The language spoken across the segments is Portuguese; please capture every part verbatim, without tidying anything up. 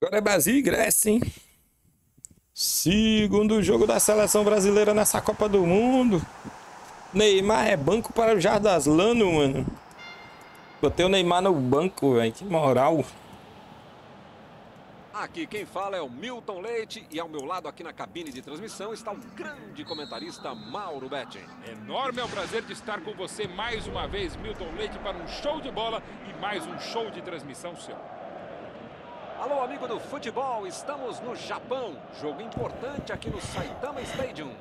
Agora é Brasil e Grécia, hein? Segundo jogo da seleção brasileira nessa Copa do Mundo. Neymar é banco para o Jardaslano, mano. Botei o Neymar no banco, velho. Que moral. Aqui quem fala é o Milton Leite e ao meu lado aqui na cabine de transmissão está o grande comentarista Mauro Betten. Enorme é o prazer de estar com você mais uma vez, Milton Leite, para um show de bola e mais um show de transmissão seu. Alô, amigo do futebol, estamos no Japão. Jogo importante aqui no Saitama Stadium.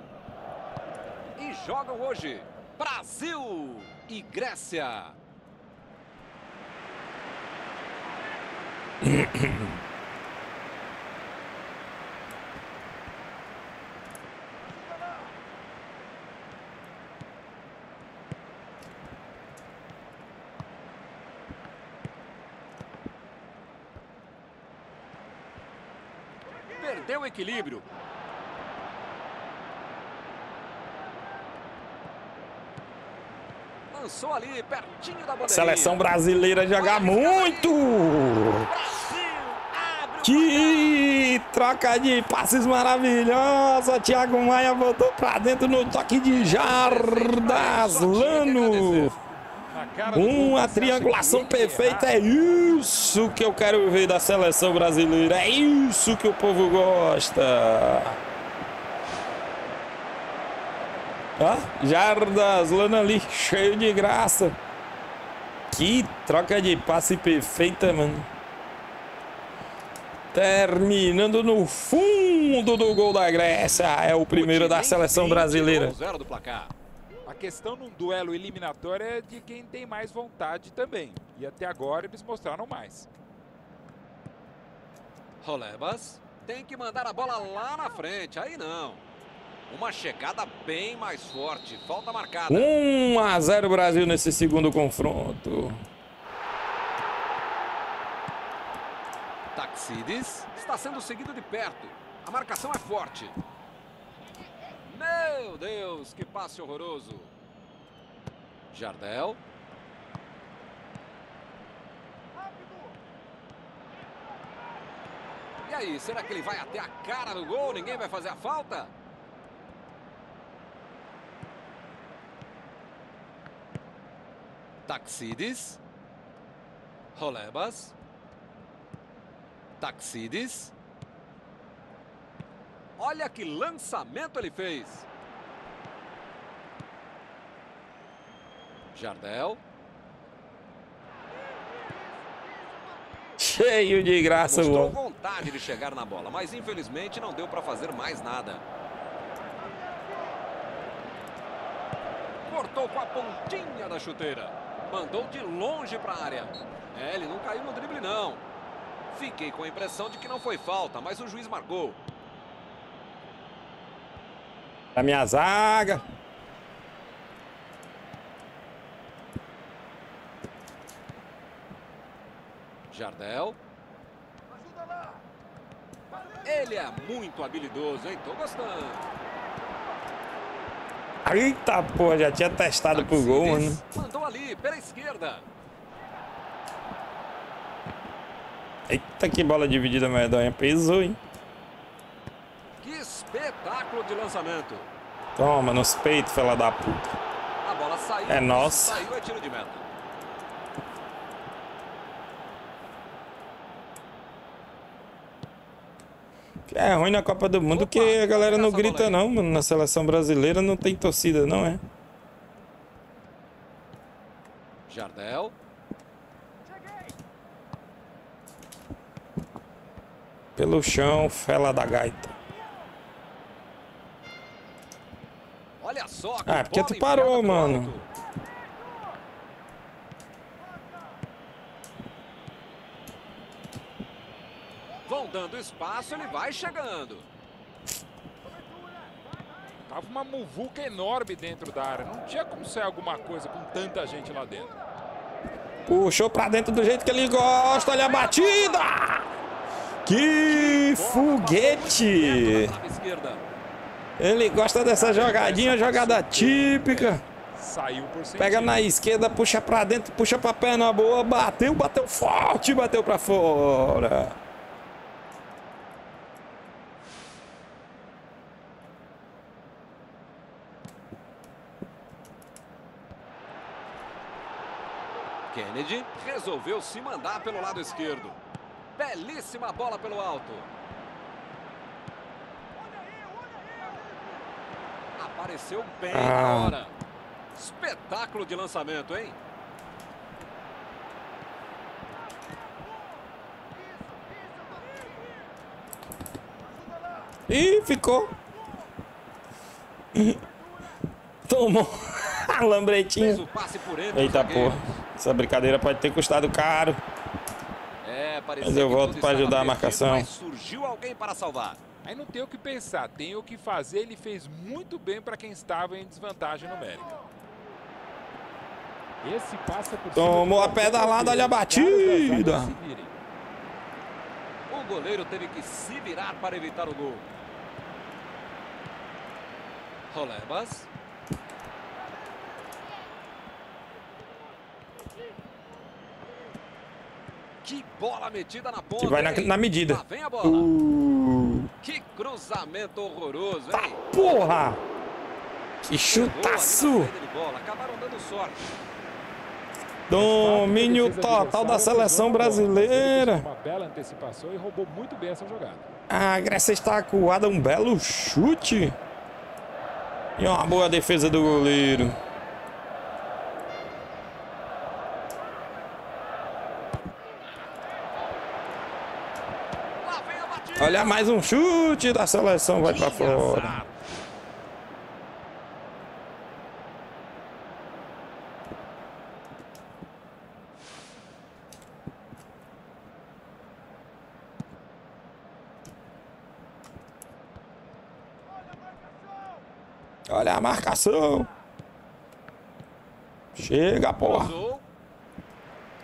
E jogam hoje Brasil e Grécia. Perdeu o equilíbrio. Lançou ali, pertinho da bandeira. Seleção brasileira joga muito! Brasil, que troca de passes maravilhosa! Thiago Maia voltou pra dentro no toque de Jardaslano. Uma triangulação perfeita, é isso que eu quero ver da seleção brasileira, é isso que o povo gosta. Ah, Jardaslano ali, cheio de graça. Que troca de passe perfeita, mano. Terminando no fundo do gol da Grécia. É o primeiro da seleção brasileira. A questão num duelo eliminatório é de quem tem mais vontade também. E até agora eles mostraram mais. Holebas tem que mandar a bola lá na frente, aí não. Uma chegada bem mais forte. Falta marcada. um a zero Brasil nesse segundo confronto. Taxidis está sendo seguido de perto. A marcação é forte. Meu Deus, que passe horroroso. Jardel. E aí, será que ele vai até a cara do gol? Ninguém vai fazer a falta? Taxidis, Holebas, Taxidis, olha que lançamento ele fez. Jardel. Cheio de graça, mostrou vontade de chegar na bola, mas infelizmente não deu para fazer mais nada. Cortou com a pontinha da chuteira. Mandou de longe para a área. É, ele não caiu no drible, não. Fiquei com a impressão de que não foi falta, mas o juiz marcou. A minha zaga. Jardel. Ajuda lá. Ele é muito habilidoso, hein? Tô gostando. Eita, pô, já tinha testado Taxidis pro gol, né? Mandou ali, pela esquerda. Eita, que bola dividida, medonha. Pesou, hein? Que espetáculo de lançamento. Toma, nos peitos, fela da puta. A bola saiu. É nossa. Saiu, é tiro de meta. É ruim na Copa do Mundo. Opa, que a galera não grita não, mano. Na seleção brasileira não tem torcida, não é? Jardel. Pelo chão, fela da gaita. Olha só. Ah, porque tu parou, mano. Vão dando espaço, ele vai chegando. Tava uma muvuca enorme dentro da área. Não tinha como sair alguma coisa com tanta gente lá dentro. Puxou pra dentro do jeito que ele gosta. Olha a batida! Que foguete! Ele gosta dessa jogadinha, jogada típica. Saiu por cima. Pega na esquerda, puxa pra dentro, puxa pra perna boa. Bateu, bateu forte, bateu pra fora. Kennedy resolveu se mandar pelo lado esquerdo. Belíssima bola pelo alto. Apareceu bem na hora. Espetáculo de lançamento, hein? Ih, ficou. Tomou a lambretinha. Eita porra. Essa brincadeira pode ter custado caro. É, mas eu volto para ajudar a marcação. Mas surgiu alguém para salvar. Aí não tem o que pensar, tem o que fazer. Ele fez muito bem para quem estava em desvantagem numérica. Esse passa por tomou a pedalada, olha a batida. O goleiro teve que se virar para evitar o gol. Holebas. Que bola metida na ponta. Que vai na, na medida. Lá vem a bola. Uh. Que cruzamento horroroso, hein? Tá porra! Que chutaço! Acabaram dando sorte. Domínio total da seleção brasileira. Uma bela antecipação e roubou muito bem essa jogada. A Grécia está acuada, um belo chute. E uma boa defesa do goleiro. Olha mais um chute da seleção, vai para fora. Olha a marcação. Chega, porra.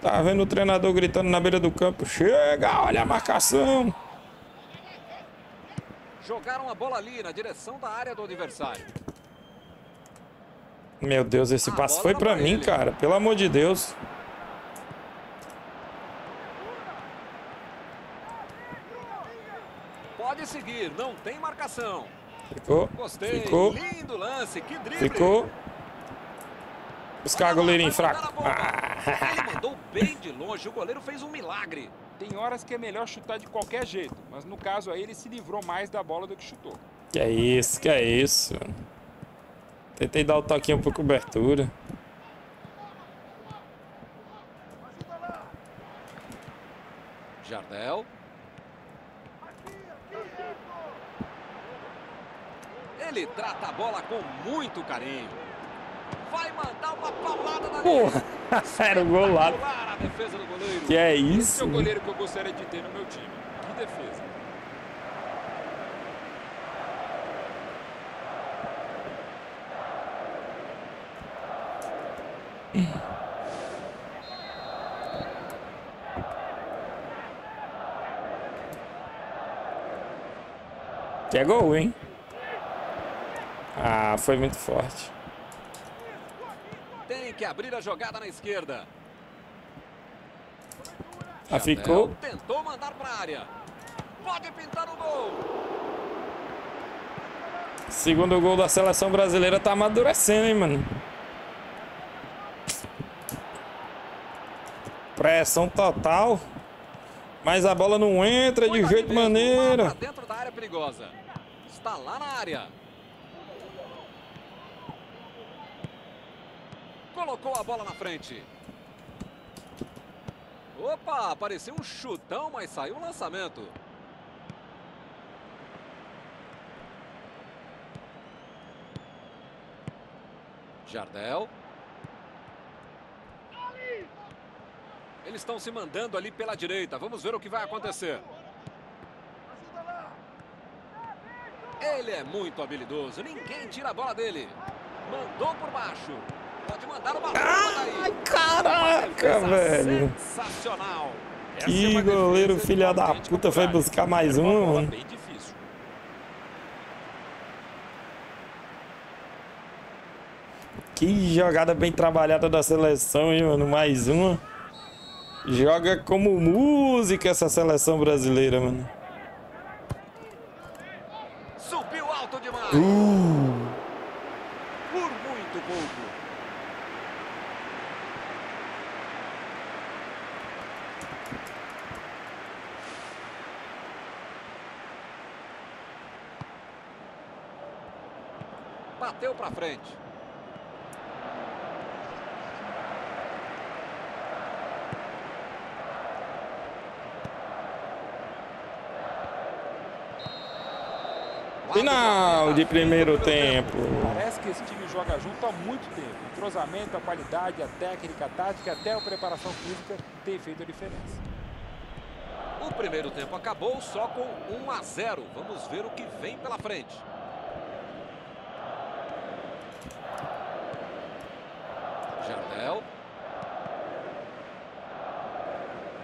Tá vendo o treinador gritando na beira do campo. Chega, olha a marcação. Jogaram a bola ali na direção da área do adversário. Meu Deus, esse passe foi pra mim, cara. Pelo amor de Deus. Pode seguir, não tem marcação. Ficou, gostei, ficou, lindo lance, que drible. Ficou. Buscar goleirinho fraco. Ah. Ele mandou bem de longe, o goleiro fez um milagre. Tem horas que é melhor chutar de qualquer jeito, mas no caso aí ele se livrou mais da bola do que chutou. Que é isso, que é isso. Tentei dar o toquinho por cobertura. Jardel. Ele trata a bola com muito carinho. Vai mandar uma palmada na porra, era o gol lá. Que é isso? Esse é o goleiro que eu gostaria de ter no meu time. Que defesa. Que é gol, hein? Ah, foi muito forte. Tem que abrir a jogada na esquerda. Ah, ficou. Tentou mandar para a área. Pode pintar o gol. Segundo gol da seleção brasileira, tá amadurecendo, hein, mano? Pressão total. Mas a bola não entra de jeito maneira. Dentro da área perigosa. Está lá na área. Colocou a bola na frente. Opa, apareceu um chutão, mas saiu um lançamento. Jardel. Eles estão se mandando ali pela direita. Vamos ver o que vai acontecer. Ele é muito habilidoso. Ninguém tira a bola dele. Mandou por baixo. Pode mandar uma ai, caraca, velho. Sensacional. Que goleiro filha da puta foi buscar mais um. Bem difícil. Que jogada bem trabalhada da seleção, hein, mano? Mais uma. Joga como música essa seleção brasileira, mano. Subiu alto demais. Uh. Por muito pouco. bateu para frente. Final de primeiro tempo. Parece que esse time joga junto há muito tempo. O entrosamento, a qualidade, a técnica, a tática, até a preparação física tem feito a diferença. O primeiro tempo acabou só com um a zero. Vamos ver o que vem pela frente. Jardel.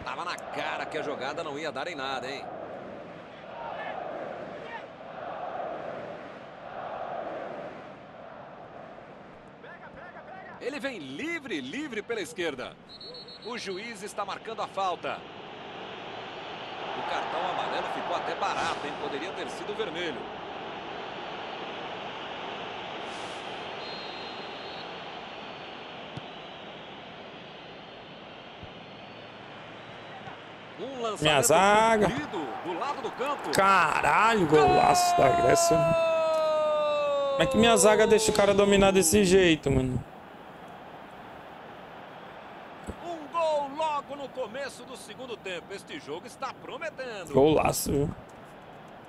Tava na cara que a jogada não ia dar em nada, hein? Ele vem livre, livre pela esquerda. O juiz está marcando a falta. O cartão amarelo ficou até barato, hein? Poderia ter sido vermelho. Um lançamento. Minha zaga. Do lado do canto. Caralho, golaço da Grécia. Como é que minha zaga deixa o cara dominar desse jeito, mano? Do segundo tempo, este jogo está prometendo. Golaço, viu?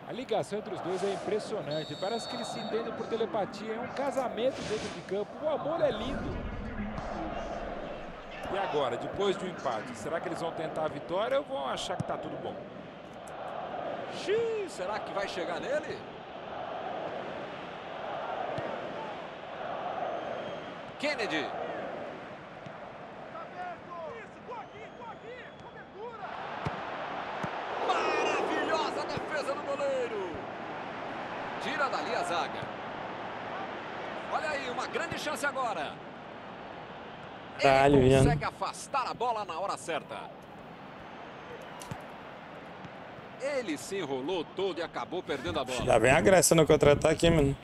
A ligação entre os dois é impressionante. Parece que eles se entendem por telepatia. É um casamento dentro de campo. O amor é lindo. E agora, depois do empate, será que eles vão tentar a vitória ou vão achar que está tudo bom? Xiii, será que vai chegar nele? Kennedy. Tira dali a zaga. Olha aí, uma grande chance agora. Ele consegue afastar a bola na hora certa. Ele se enrolou todo e acabou perdendo a bola. Já vem a Grécia no contra-ataque, mano.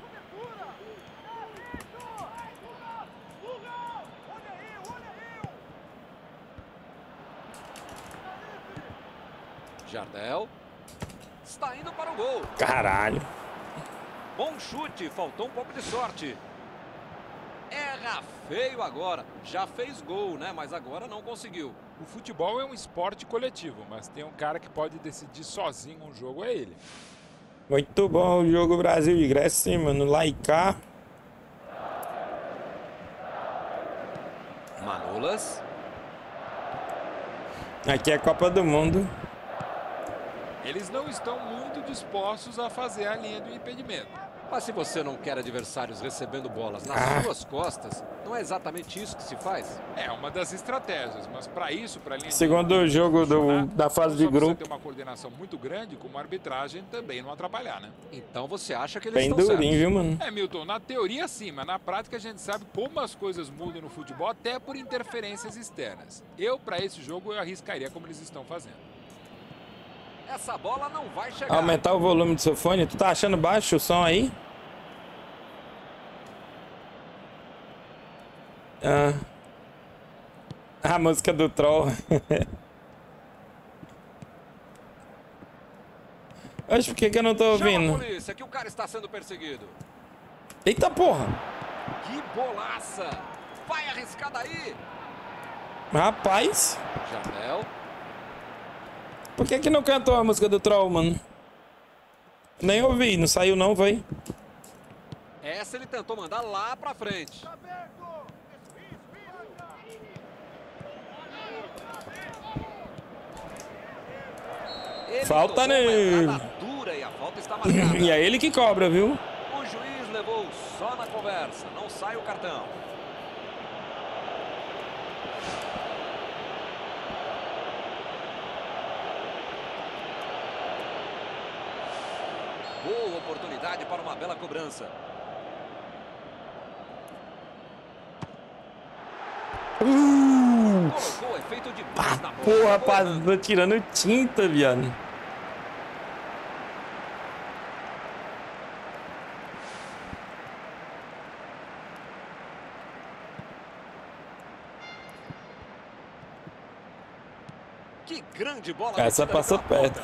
Jardel. Está indo para o gol. Caralho. Bom chute, faltou um pouco de sorte. Erra feio agora. Já fez gol, né? Mas agora não conseguiu. O futebol é um esporte coletivo, mas tem um cara que pode decidir sozinho um jogo, é ele. Muito bom o jogo Brasil e Grécia, mano. Lá e cá. Manolas. Aqui é a Copa do Mundo. Eles não estão muito dispostos a fazer a linha do impedimento. Mas se você não quer adversários recebendo bolas nas ah. suas costas, não é exatamente isso que se faz? É uma das estratégias, mas para isso, para linha Segundo de... jogo do, da fase de grupo, você tem uma coordenação muito grande, como a arbitragem também não atrapalhar, né? Então você acha que eles Bem estão durinho, viu, mano? É, Milton, na teoria sim, mas na prática a gente sabe como as coisas mudam no futebol, até por interferências externas. Eu, para esse jogo, eu arriscaria como eles estão fazendo. Essa bola não vai chegar. Aumentar o volume do seu fone. Tu tá achando baixo o som aí? Ah. A música do troll. Mas por que que eu não tô ouvindo? Chama a polícia, que o cara está sendo perseguido. Eita porra. Que bolaça. Vai arriscar daí. Rapaz. Jardel. Por que que não cantou a música do troll, mano? Nem ouvi, não saiu não, vai. Essa ele tentou mandar lá pra frente. Ele falta nele. Dura e, a falta está marcada. E é ele que cobra, viu? O juiz levou só na conversa, não sai o cartão. Boa oportunidade para uma bela cobrança. Uh, Colocou efeito de paz ah, na bola. Porra, rapaz, tô tirando tinta, viado. Que grande bola. Essa passou perto.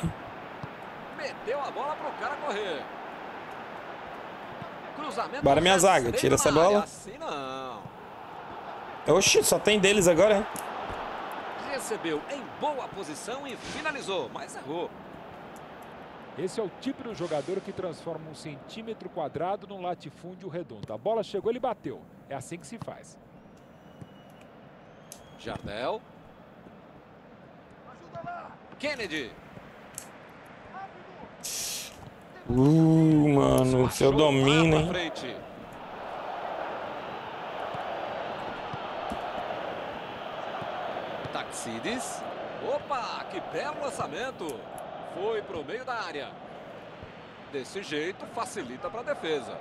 Deu a bola para o cara correr. Bora minha zaga, tira essa bola. Oxi, só tem deles agora, hein? Recebeu em boa posição e finalizou, mas errou. Esse é o tipo do jogador que transforma um centímetro quadrado num latifúndio redondo. A bola chegou, ele bateu. É assim que se faz. Jardel. Kennedy. Uh, mano, seu domínio, hein? Taxidis. Opa, que belo lançamento. Foi pro meio da área. Desse jeito, facilita para a defesa.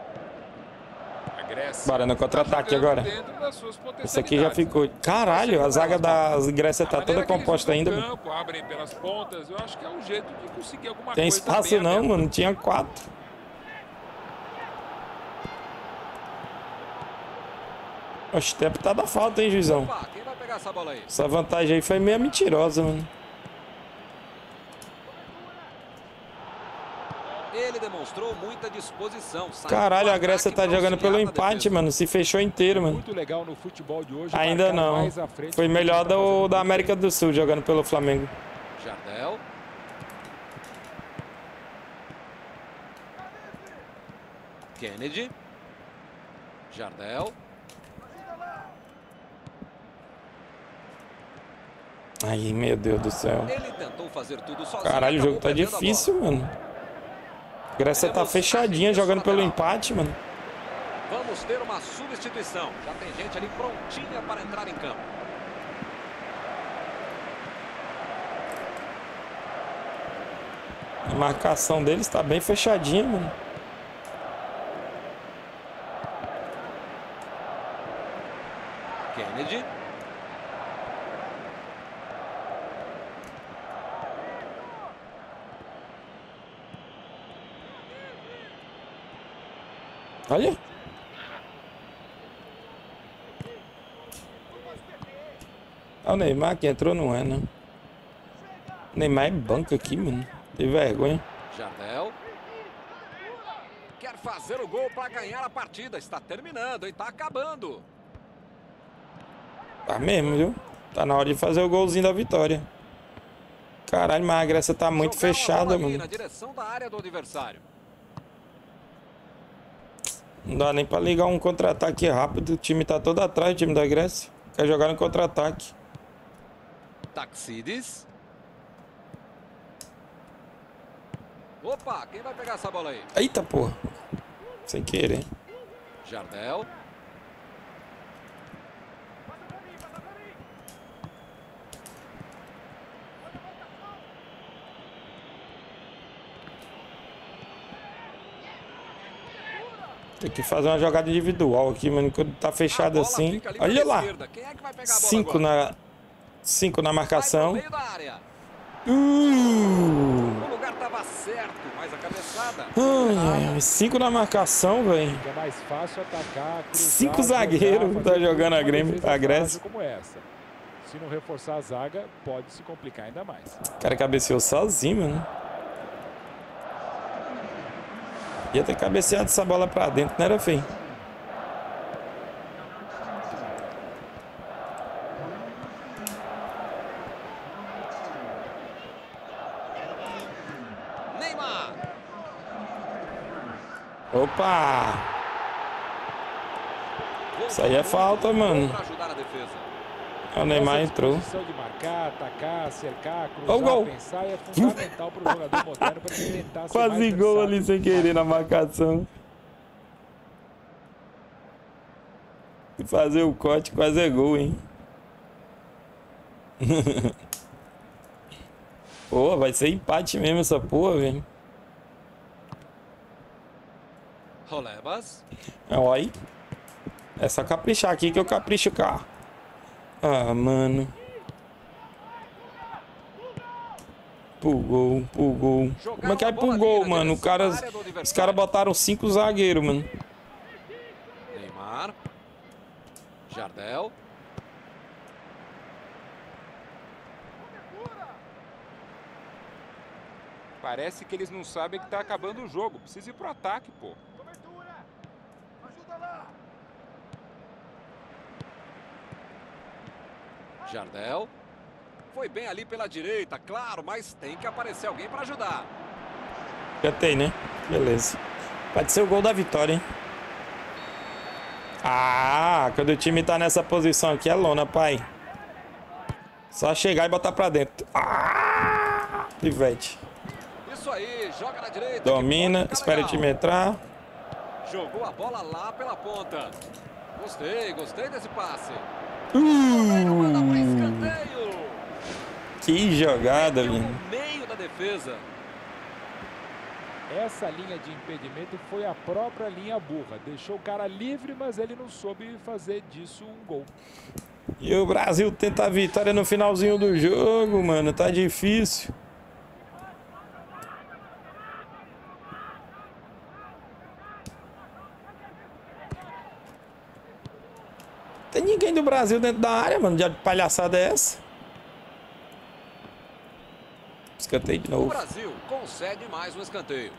A Grécia. Bora no contra-ataque agora. Esse aqui já ficou. Caralho, a zaga da Grécia tá toda composta ainda. Campo, abrem pelas pontas. Eu acho que é um jeito de conseguir alguma coisa. Tem espaço não, mano. Tinha quatro. Oxe, o tempo tá da falta, hein, juizão? Quem vai pegar essa bola aí? Essa vantagem aí foi meio mentirosa, mano. Ele demonstrou muita disposição. Caralho, a Grécia tá jogando pelo empate, mano. Se fechou inteiro, mano. Muito legal no futebol de hoje. Ainda não. Foi melhor do, da América do Sul jogando pelo Flamengo. Jardel. Kennedy. Jardel. Ai, meu Deus do céu. Ele tentou fazer tudo sozinho. Caralho, o jogo tá difícil, mano. A Grécia tá fechadinha jogando pelo empate, mano. Vamos ter uma substituição. Já tem gente ali prontinha para entrar em campo. A marcação deles tá bem fechadinha, mano. Kennedy. Olha. Ah, o Neymar que entrou não é, né? O Neymar é banco aqui, mano. Tem vergonha. Jardel. Quer fazer o gol para ganhar a partida. Está terminando, e tá acabando. Tá mesmo, viu? Tá na hora de fazer o golzinho da vitória. Caralho, mas a Grécia tá muito jogar fechada, mano. Na direção da área do adversário. Não dá nem pra ligar um contra-ataque rápido. O time tá todo atrás, o time da Grécia. Quer jogar no contra-ataque. Taxidis. Opa, quem vai pegar essa bola aí? Eita, porra. Sem querer. Jardel. Tem que fazer uma jogada individual aqui, mano. Quando tá fechado assim. Olha lá. Cinco na... Cinco na marcação. Uh. Ai, cinco na marcação, velho. Cinco zagueiros tá jogando a Grêmio, a Grécia. Se não reforçar a zaga, pode se complicar ainda mais. O cara cabeceou sozinho, mano. Ia ter cabeceado essa bola pra dentro, não era feio. Neymar. Opa! Isso aí é falta, mano. O Neymar entrou. Olha o gol. Quase gol ali sem querer na marcação. Fazer o corte quase é gol, hein? Pô, vai ser empate mesmo essa porra, velho. Holebas. Olha aí. É só caprichar aqui que eu capricho o carro. Ah, mano. Pro gol, pro gol. Como é que é pro gol, mano? O cara, os caras botaram cinco zagueiros, mano. Neymar. Jardel. Parece que eles não sabem que tá acabando o jogo. Precisa ir pro ataque, pô. Jardel. Foi bem ali pela direita, claro, mas tem que aparecer alguém para ajudar. Já tem, né? Beleza. Pode ser o gol da vitória, hein? Ah, quando o time tá nessa posição aqui é lona, pai. Só chegar e botar pra dentro. Ah! Pivete. Isso aí, joga na direita. Domina, espera o time entrar. Jogou a bola lá pela ponta. Gostei, gostei desse passe. Uh! Que jogada, viu? No meio da defesa. Essa linha de impedimento foi a própria linha burra. Deixou o cara livre, mas ele não soube fazer disso um gol. E o Brasil tenta a vitória no finalzinho do jogo, mano. Tá difícil. Tem ninguém do Brasil dentro da área, mano. Já de palhaçada é essa? Escanteio de novo. O Brasil consegue mais um escanteio.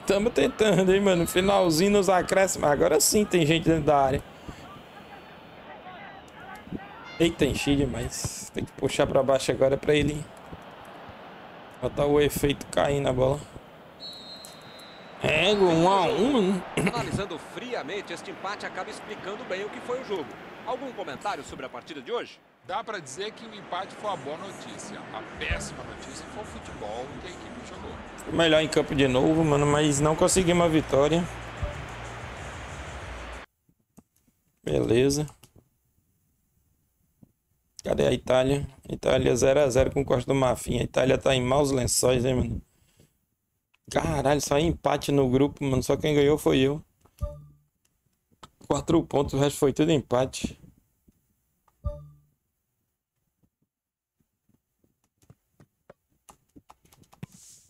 Estamos tentando, hein, mano. Finalzinho nos acréscimos. Agora sim tem gente dentro da área. Eita, enchi demais. Tem que puxar pra baixo agora pra ele botar o efeito caindo na bola. É, um a um. Analisando friamente, este empate acaba explicando bem o que foi o jogo. Algum comentário sobre a partida de hoje? Dá pra dizer que o empate foi a boa notícia. A péssima notícia foi o futebol que a equipe jogou. Melhor em campo de novo, mano, mas não conseguimos a vitória. Beleza. Cadê a Itália? Itália zero a zero com o Costa do Marfim. A Itália tá em maus lençóis, hein, mano. Caralho, só empate no grupo, mano. Só quem ganhou foi eu. Quatro pontos, o resto foi tudo empate.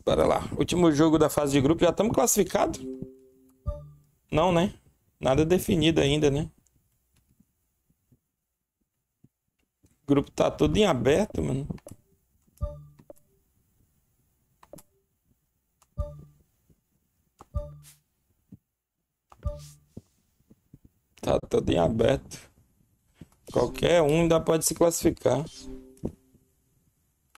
Bora lá. Último jogo da fase de grupo. Já estamos classificados? Não, né? Nada definido ainda, né? O grupo tá todo em aberto, mano. Tá todo em aberto. Qualquer um ainda pode se classificar.